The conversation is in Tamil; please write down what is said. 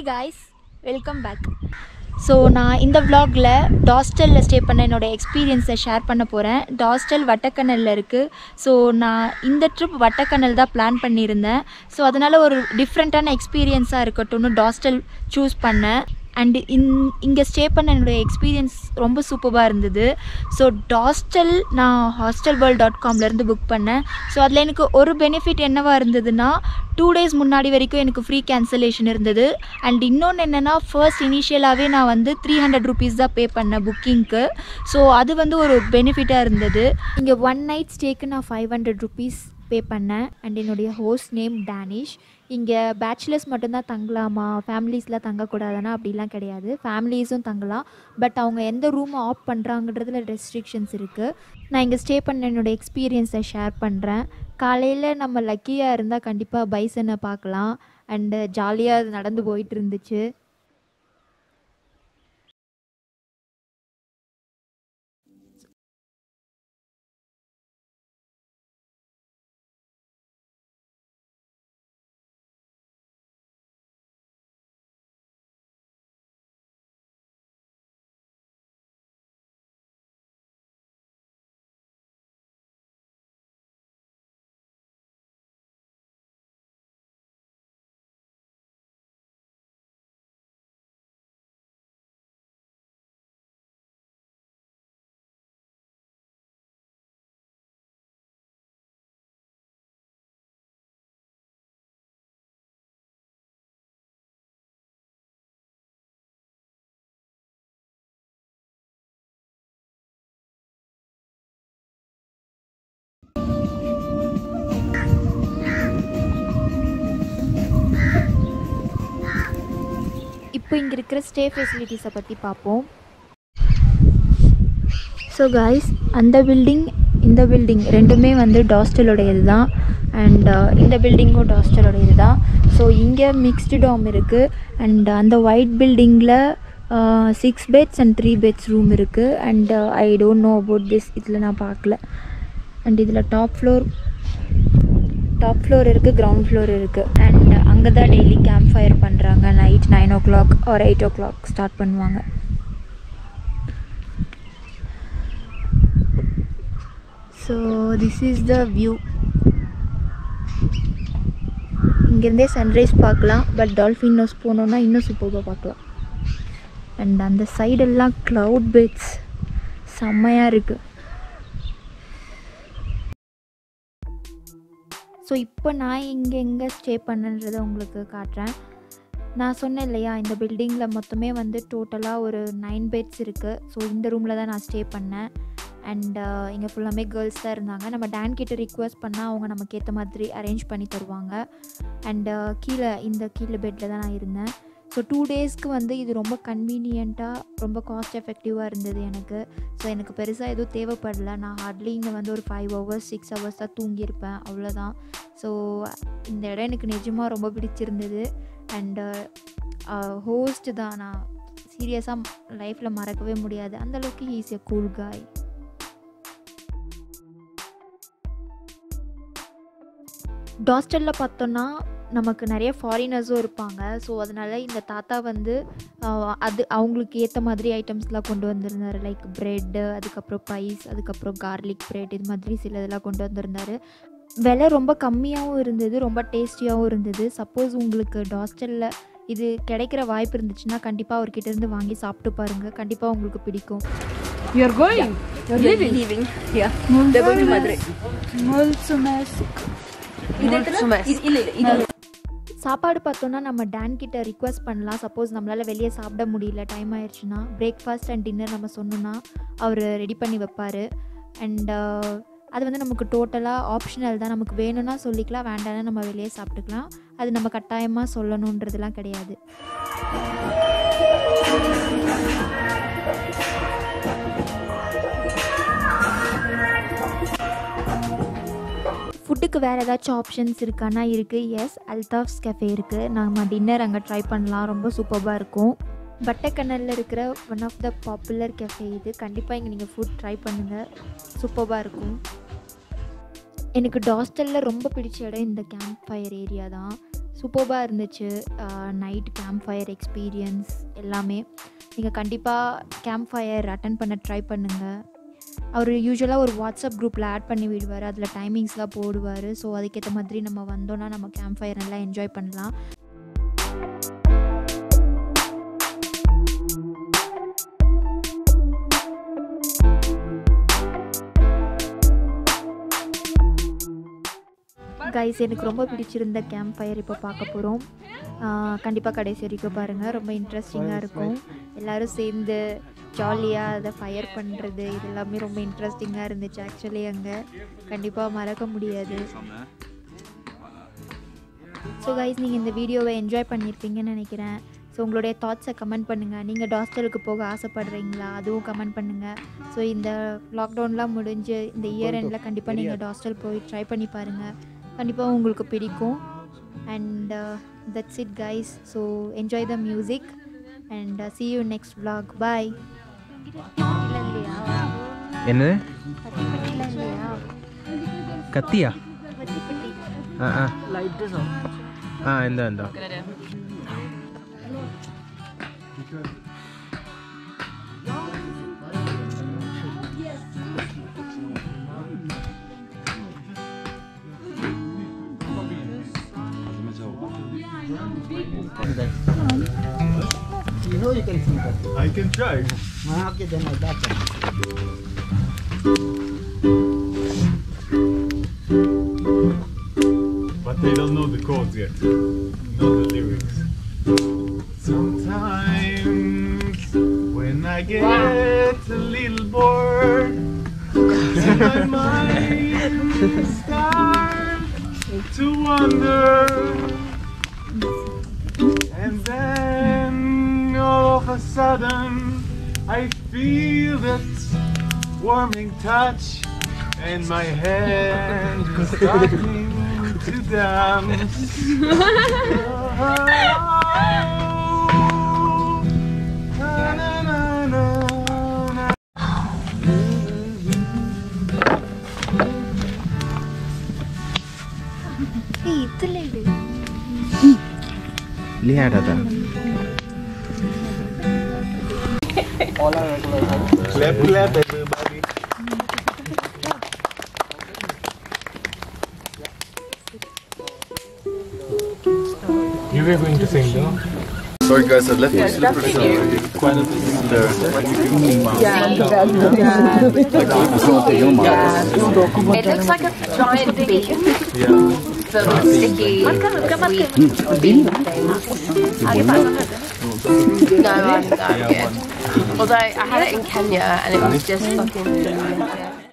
Hey guys, welcome back. So நான் இந்த vlogல ஹாஸ்டல்ல ஸ்டே பண்ண என்னோட எக்ஸ்பீரியன்ஸை ஷேர் பண்ண போகிறேன். ஹாஸ்டல் வட்டக்கணலில் இருக்குது. ஸோ நான் இந்த ட்ரிப் வட்டக்கணல் தான் பிளான் பண்ணியிருந்தேன். ஸோ அதனால் ஒரு டிஃப்ரெண்ட்டான எக்ஸ்பீரியன்ஸாக இருக்கட்டும்னு ஹாஸ்டல் சூஸ் பண்ணேன். அண்ட் இங்கே ஸ்டே பண்ண என்னோட எக்ஸ்பீரியன்ஸ் ரொம்ப சூப்பராக இருந்தது. ஸோ ஹாஸ்டல் நான் hostelworld.comலேருந்து புக் பண்ணேன். ஸோ அதில் எனக்கு ஒரு பெனிஃபிட் என்னவாக இருந்ததுன்னா, 2 days முன்னாடி வரைக்கும் எனக்கு ஃப்ரீ கேன்சலேஷன் இருந்தது. அண்ட் இன்னொன்று என்னென்னா, ஃபர்ஸ்ட் இனிஷியலாகவே நான் வந்து 300 rupees தான் பே பண்ணேன் புக்கிங்க்கு. ஸோ அது வந்து ஒரு பெனிஃபிட்டாக இருந்தது. இங்கே 1 night ஸ்டேக்கு நான் 500 rupees பே பண்ணேன். அண்ட் என்னுடைய ஹோஸ்ட் நேம் டேனிஷ். இங்கே பேச்சுலர்ஸ் மட்டும்தான் தங்கலாமா, ஃபேமிலிஸ்லாம் தங்கக்கூடாதுன்னா அப்படிலாம் கிடையாது. ஃபேமிலிஸும் தங்கலாம். பட் அவங்க எந்த ரூமை ஆப்ட் பண்ணுறாங்கன்றதுல ரெஸ்ட்ரிக்ஷன்ஸ் இருக்குது. நான் இங்கே ஸ்டே பண்ண என்னோடய எக்ஸ்பீரியன்ஸை ஷேர் பண்ணுறேன். காலையில் நம்ம லக்கியாக இருந்தால் கண்டிப்பாக பைசனை பார்க்கலாம். அண்டு ஜாலியாக அது நடந்து போயிட்டு இருந்துச்சு. இப்போ இங்கே இருக்கிற ஸ்டே ஃபெசிலிட்டிஸை பற்றி பார்ப்போம். ஸோ கைஸ், அந்த பில்டிங் இந்த பில்டிங் ரெண்டுமே வந்து ஹாஸ்டலோட இது தான். அண்ட் இந்த பில்டிங்கும் ஹாஸ்டலோட இது தான். ஸோ இங்கே மிக்ஸ்டு டார்ம் இருக்குது. அண்ட் அந்த ஒயிட் பில்டிங்கில் 6 beds அண்ட் 3 beds ரூம் இருக்குது. And I don't know about this, இதில் நான் பார்க்கல. அண்ட் இதில் டாப் ஃப்ளோர் இருக்குது, கிரவுண்ட் ஃப்ளோர் இருக்குது. அண்ட் அங்கே தான் டெய்லி கேம்ப் ஃபயர் பண்ணுறாங்க. நைட் 9 o'clock ஒரு 8 o'clock ஸ்டார்ட் பண்ணுவாங்க. So this is the view. இங்கேருந்தே சன்ரைஸ் பார்க்கலாம். பட் டால்ஃபின் நோஸ் போனோன்னா இன்னும் சூப்பராக பார்க்கலாம். அண்ட் அந்த சைடெல்லாம் க்ளவுட் பெட்ஸ் செம்மையாக இருக்குது. ஸோ இப்போ நான் எங்கே ஸ்டே பண்ணுன்றதை உங்களுக்கு காட்டுறேன். நான் சொன்னேன் இல்லையா, இந்த பில்டிங்கில் மொத்தமே வந்து டோட்டலாக ஒரு 9 beds இருக்குது. ஸோ இந்த ரூமில் தான் நான் ஸ்டே பண்ணேன். அண்ட் இங்கே ஃபுல்லாமே கேர்ள்ஸ் தான் இருந்தாங்க. நம்ம டான் கிட்ட ரிக்வஸ்ட் பண்ணால் அவங்க நமக்கு ஏற்ற மாதிரி அரேஞ்ச் பண்ணி தருவாங்க. அண்டு கீழே பெட்டில் தான் நான் இருந்தேன். ஸோ 2 daysக்கு வந்து இது ரொம்ப கன்வீனியண்ட்டாக ரொம்ப காஸ்ட் எஃபெக்டிவாக இருந்தது எனக்கு. ஸோ எனக்கு பெருசாக எதுவும் தேவைப்படலை. நான் ஹார்ட்லி இங்கே வந்து ஒரு 5 hours 6 hours தான் தூங்கியிருப்பேன், அவ்வளோதான். ஸோ இந்த இடம் எனக்கு நிஜமாக ரொம்ப பிடிச்சிருந்தது. அண்டு ஹோஸ்ட் தான் நான் சீரியஸாக லைஃப்பில் மறக்கவே முடியாது. அந்தளவுக்கு ஈஸி கூல் காய். ஹாஸ்டலில் பார்த்தோன்னா நமக்கு நிறைய ஃபாரினர்ஸும் இருப்பாங்க. ஸோ அதனால் இந்த தாத்தா வந்து அது அவங்களுக்கு ஏற்ற மாதிரி ஐட்டம்ஸ்லாம் கொண்டு வந்திருந்தார். லைக் ப்ரெட்டு, அதுக்கப்புறம் பைஸ், அதுக்கப்புறம் கார்லிக் ப்ரெட், இது மாதிரி சில இதெல்லாம் கொண்டு வந்திருந்தார். விலை ரொம்ப கம்மியாகவும் இருந்தது, ரொம்ப டேஸ்டியாகவும் இருந்தது. சப்போஸ் உங்களுக்கு ஹாஸ்டலில் இது கிடைக்கிற வாய்ப்பு இருந்துச்சுன்னா கண்டிப்பாக அவர்கிட்டேருந்து வாங்கி சாப்பிட்டு பாருங்கள். கண்டிப்பாக உங்களுக்கு பிடிக்கும். You are going? Yeah. You are leaving? Yeah. They're going to Madrid. Mulțumesc. சாப்பாடு பார்த்தோன்னா நம்ம டான் கிட்ட ரிக்வஸ்ட் பண்ணலாம். சப்போஸ் நம்மளால் வெளியே சாப்பிட முடியல, டைம் ஆயிடுச்சுன்னா பிரேக்ஃபாஸ்ட் அண்ட் டின்னர் நம்ம சொன்னோன்னா அவர் ரெடி பண்ணி வைப்பார். அண்டு அது வந்து நமக்கு டோட்டலாக ஆப்ஷனல் தான். நமக்கு வேணும்னா சொல்லிக்கலாம், வேண்டாம்னா நம்ம வெளியே சாப்பிட்டுக்கலாம். அது நம்ம கட்டாயமாக சொல்லணுன்றதுலாம் கிடையாது. ஃபுட்டுக்கு வேறு ஏதாச்சும் ஆப்ஷன்ஸ் இருக்கான்னா இருக்குது. எஸ், அல்தாஃப்ஸ் கஃபே இருக்குது. நம்ம டின்னர் அங்கே ட்ரை பண்ணலாம், ரொம்ப சூப்பராக இருக்கும். வட்டக்கணலில் இருக்கிற one of the popular cafe இது. கண்டிப்பாக இங்கே நீங்கள் ஃபுட் ட்ரை பண்ணுங்கள், சூப்பராக இருக்கும். எனக்கு ஹாஸ்டலில் ரொம்ப பிடிச்ச இடம் இந்த கேம்ப் ஃபயர் ஏரியா தான். சூப்பராக இருந்துச்சு. நைட் கேம்ப் ஃபயர் எக்ஸ்பீரியன்ஸ் எல்லாமே. நீங்கள் கண்டிப்பாக கேம்ப் ஃபயர் அட்டன் பண்ண ட்ரை பண்ணுங்கள். அவர் யூஸ்வலாக ஒரு வாட்ஸ்அப் குரூப்பில் ஆட் பண்ணி விடுவார், அதில் டைமிங்ஸ்லாம் போடுவார். ஸோ அதுக்கேற்ற மாதிரி நம்ம வந்தோன்னா நம்ம கேம்ப் ஃபயர் நல்லா என்ஜாய் பண்ணலாம். கைஸ், எனக்கு ரொம்ப பிடிச்சிருந்த கேம்ப் ஃபயர் இப்போ பார்க்க போகிறோம். கண்டிப்பாக கடைசி வரைக்கும் பாருங்கள், ரொம்ப இன்ட்ரெஸ்டிங்காக இருக்கும். எல்லோரும் சேர்ந்து ஜாலியாக அதை ஃபயர் பண்ணுறது, இது எல்லாமே ரொம்ப இன்ட்ரெஸ்டிங்காக இருந்துச்சு. ஆக்சுவலி அங்கே கண்டிப்பாக மறக்க முடியாது. ஸோ கைஸ், நீங்கள் இந்த வீடியோவை என்ஜாய் பண்ணியிருப்பீங்கன்னு நினைக்கிறேன். ஸோ உங்களுடைய தாட்ஸை கமெண்ட் பண்ணுங்கள். நீங்கள் ஹாஸ்டலுக்கு போக ஆசைப்படுறீங்களா? அதுவும் கமெண்ட் பண்ணுங்கள். ஸோ இந்த லாக்டவுன்லாம் முடிஞ்சு இந்த இயர் எண்டில் கண்டிப்பாக நீங்கள் ஹாஸ்டல் போய் ட்ரை பண்ணி பாருங்கள். கண்டிப்பாக உங்களுக்கு பிடிக்கும். And that's it guys. So enjoy the music and see you next vlog. Bye. என்ன கத்தியா? இந்த இந்த You know you can sing that. I can try. Maaf ya jangan baca. But they don't know the chords yet, not the lyrics. Sometimes when I get a little bored, and my mind starts to wander. And then all of a sudden I feel that warming touch and my hand is starting to dance. Oh, na, na, na, na. Hey, it's a lady. लिहाज़ आता clap clap everybody you way going to sing no sorry guys I left my slippers quite a bit there it looks like a giant bacon yeah So sticky. No, I'm not good. Although I had it in Kenya and it was just fucking.